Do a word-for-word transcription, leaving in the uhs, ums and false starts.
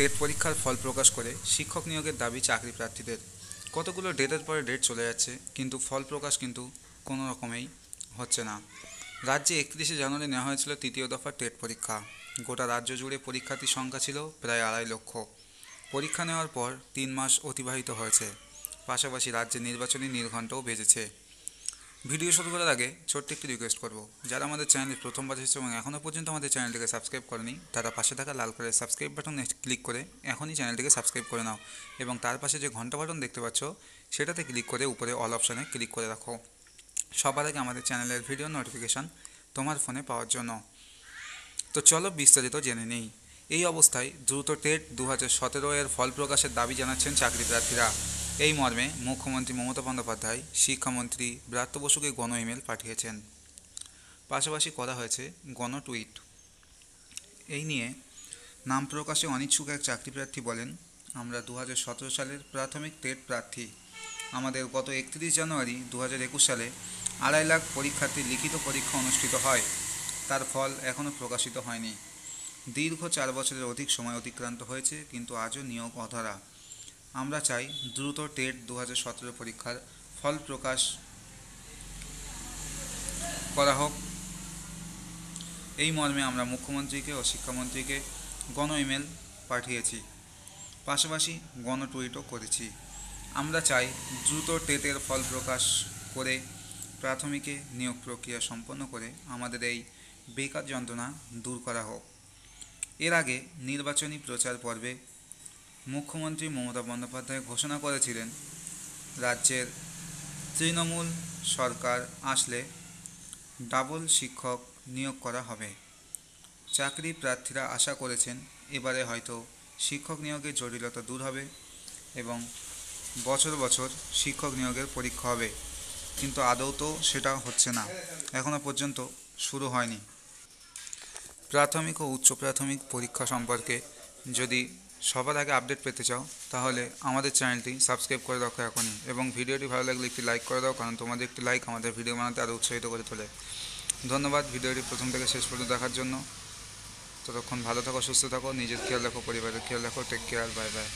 TET পরীক্ষার ফল প্রকাশ করে শিক্ষক নিয়োগের দাবি চাকরি প্রার্থীদের। কতগুলো ডেটের পরে ডেট চলে যাচ্ছে কিন্তু ফল প্রকাশ কিন্তু কোনো রকমেই হচ্ছে না। রাজ্যে একত্রিশে জানুয়ারি নেওয়া হয়েছিল তৃতীয় দফা টেট পরীক্ষা। গোটা রাজ্য জুড়ে পরীক্ষার্থীর সংখ্যা ছিল প্রায় আড়াই লক্ষ। পরীক্ষা নেওয়ার পর তিন মাস অতিবাহিত হয়েছে, পাশাপাশি রাজ্যে নির্বাচনী নীলঘণ্টাও বেজেছে। ভিডিও শুরু করার আগে ছোট্ট একটি রিকোয়েস্ট করব, যারা আমাদের চ্যানেলে প্রথমবার এসেছে এবং এখনও পর্যন্ত আমাদের চ্যানেলটিকে সাবস্ক্রাইব করেনি তারা পাশে থাকা লাল করে সাবস্ক্রাইব বাটনে ক্লিক করে এখনই চ্যানেলটিকে সাবস্ক্রাইব করে নাও এবং তার পাশে যে ঘন্টা বাটন দেখতে পাচ্ছ সেটাতে ক্লিক করে উপরে অল অপশানে ক্লিক করে রাখো, সবার আগে আমাদের চ্যানেলের ভিডিও নোটিফিকেশান তোমার ফোনে পাওয়ার জন্য। তো চলো বিস্তারিত জেনে নিই। এই অবস্থায় দ্রুত টেট দু হাজার সতেরো এর ফল প্রকাশের দাবি জানাচ্ছেন চাকরি প্রার্থীরা। এই মর্মে মুখ্যমন্ত্রী মমতা বন্দ্যোপাধ্যায় শিক্ষামন্ত্রী ব্রাত্য বসুকে গণ ইমেল পাঠিয়েছেন, পাশাপাশি করা হয়েছে গণ টুইট। এই নিয়ে নাম প্রকাশে অনিচ্ছুক এক চাকরি প্রার্থী বলেন, আমরা দু হাজার সতেরো সালের প্রাথমিক টেট প্রার্থী। আমাদের গত একত্রিশ জানুয়ারি দু হাজার একুশ সালে আড়াই লাখ পরীক্ষার্থীর লিখিত পরীক্ষা অনুষ্ঠিত হয়, তার ফল এখনও প্রকাশিত হয়নি। দীর্ঘ চার বছরের অধিক সময় অতিক্রান্ত হয়েছে কিন্তু আজও নিয়োগ অধরা। আমরা চাই দ্রুত টেট দু হাজার সতেরো পরীক্ষার ফল প্রকাশ করা হোক। এই মর্মে আমরা মুখ্যমন্ত্রীকে ও শিক্ষামন্ত্রীকে গণ ইমেল পাঠিয়েছি, পাশাপাশি গণ টুইটও করেছি। আমরা চাই দ্রুত টেটের ফল প্রকাশ করে প্রাথমিকে নিয়োগ প্রক্রিয়া সম্পন্ন করে আমাদের এই বেকার যন্ত্রণা দূর করা হোক। এর আগে নির্বাচনী প্রচার পর্বে মুখ্যমন্ত্রী মমতা বন্দ্যোপাধ্যায় ঘোষণা করেছিলেন, রাজ্যের তৃণমূল সরকার আসলে ডাবল শিক্ষক নিয়োগ করা হবে। চাকরি প্রার্থীরা আশা করেছেন এবারে হয়তো শিক্ষক নিয়োগের জটিলতা দূর হবে এবং বছর বছর শিক্ষক নিয়োগের পরীক্ষা হবে, কিন্তু আদৌ তো সেটা হচ্ছে না, এখনও পর্যন্ত শুরু হয়নি। প্রাথমিক ও উচ্চ প্রাথমিক পরীক্ষা সম্পর্কে যদি সবার আগে আপডেট পেতে চাও তাহলে আমাদের চ্যানেলটি সাবস্ক্রাইব করে রাখো এখনই, এবং ভিডিওটি ভালো লাগলে একটি লাইক করে দাও, কারণ তোমাদের একটি লাইক আমাদের ভিডিও বানাতে আরও উৎসাহিত করে তোলে। ধন্যবাদ ভিডিওটি প্রথম থেকে শেষ পর্যন্ত দেখার জন্য। ততক্ষণ ভালো থাকো, সুস্থ থাকো, নিজের খেয়াল রাখো, পরিবারের খেয়াল রাখো। Take care, bye by.